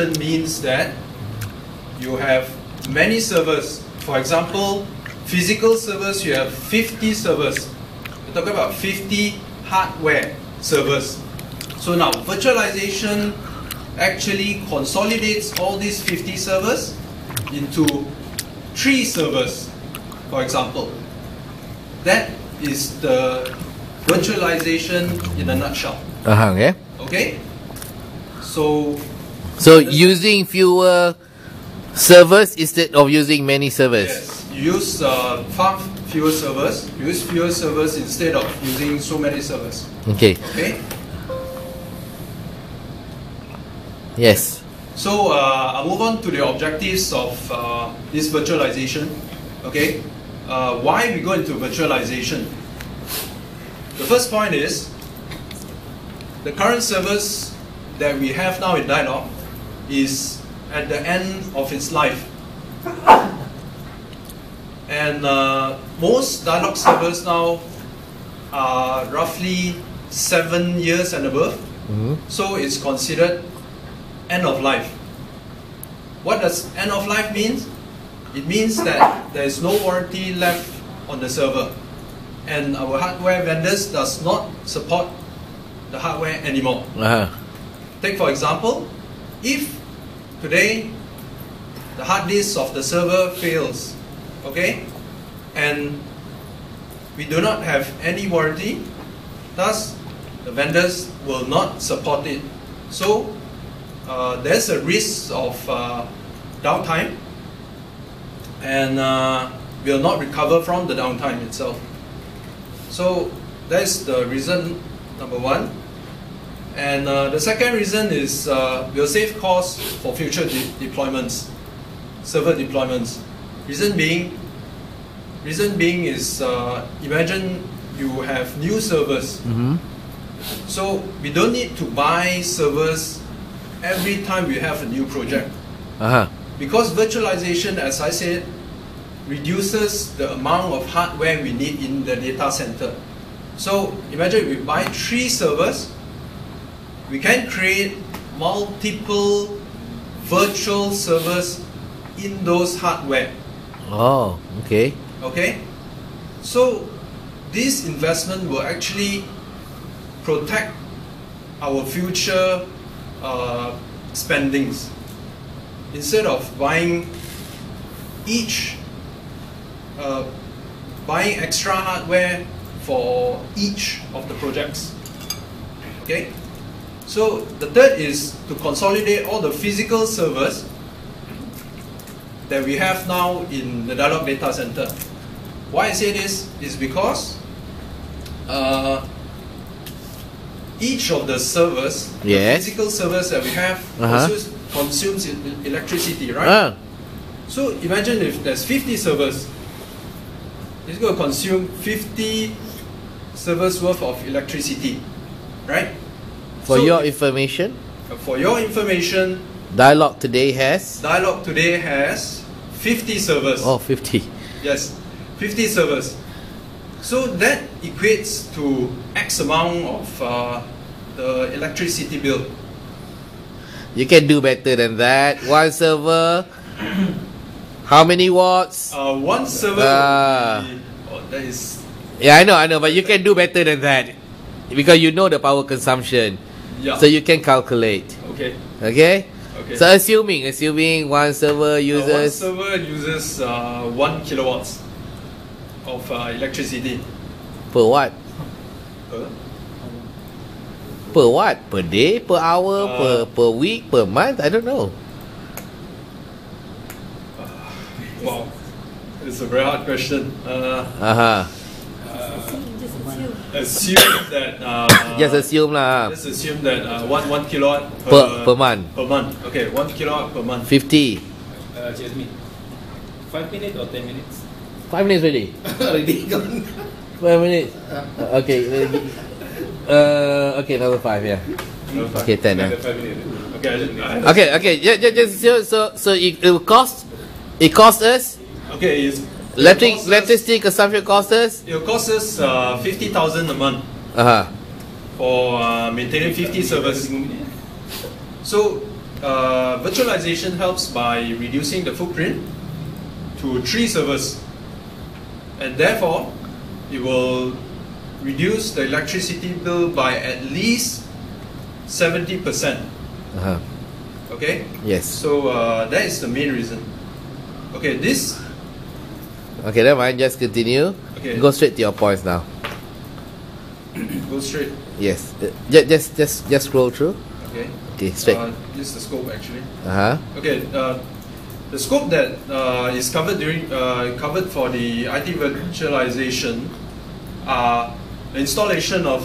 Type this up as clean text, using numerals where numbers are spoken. congestion means that you have many servers. For example, physical servers, you have 50 servers. We're talking about 50 hardware servers. So now, virtualization actually consolidates all these 50 servers into 3 servers, for example. That is the virtualization in a nutshell. Okay. Okay? So using fewer servers instead of using many servers? Yes, you use far fewer servers. You use fewer servers instead of using so many servers. Okay. Okay? Yes. So I'll move on to the objectives of this virtualization. Okay, why we go into virtualization? The first point is the current service that we have now in Dialog is at the end of its life, and most Dialog servers now are roughly 7 years and above. Mm-hmm. So it's considered end of life. What does end of life mean? It means that there is no warranty left on the server, and our hardware vendors does not support the hardware anymore. Uh-huh. Take for example, if today the hard disk of the server fails, okay, and we do not have any warranty, thus the vendors will not support it. So there's a risk of downtime, and will not recover from the downtime itself. So that's the reason number one. And the second reason is we'll save costs for future deployments, server deployments. Reason being is imagine you have new servers. Mm-hmm. So we don't need to buy servers every time we have a new project. Uh-huh. Because virtualization, as I said, reduces the amount of hardware we need in the data center. So imagine we buy 3 servers, we can create multiple virtual servers in those hardware. Oh, okay. Okay? So this investment will actually protect our future spendings. Instead of buying extra hardware for each of the projects. Okay. So the third is to consolidate all the physical servers that we have now in the Dialog data center. Why I say this is because each of the servers, yes, the physical servers that we have, uh-huh, consumes electricity, right? So imagine if there's 50 servers, it's going to consume 50 servers worth of electricity, right? For your information, Dialog today has 50 servers. Oh, 50. Yes, 50 servers. So that equates to X amount of the electricity bill. You can do better than that. One server, how many watts? One server. That is. Yeah, I know, but you can do better than that because you know the power consumption. Yeah. So you can calculate. Okay. Okay. Okay. So assuming one server uses 1 kilowatts. Of electricity. Per what? Per what? Per day? Per hour? Per week? Per month? I don't know. Wow. It's a very hard question. Just assume that 1 kilowatt per month. Per month. Okay, 1 kilowatt per month. 50. Excuse me. 5 minutes or 10 minutes? 5 minutes already? Already gone. 5 minutes? Okay. Okay, number 5, yeah. Number 5. Okay, 10 now. Okay, so it costs us? Okay, it's... Electricity consumption costs us? It costs us 50,000 a month. Uh-huh. For maintaining 50 servers. So, virtualization helps by reducing the footprint to 3 servers, and therefore it will reduce the electricity bill by at least 70%. Okay? Yes. So that is the main reason. Okay, this. Okay, never mind, just continue. Okay. Go straight to your points now. Go straight. Yes. Just scroll through. Okay. Okay, straight. This is the scope actually. Okay. The scope that is covered during covered for the IT virtualization are the installation of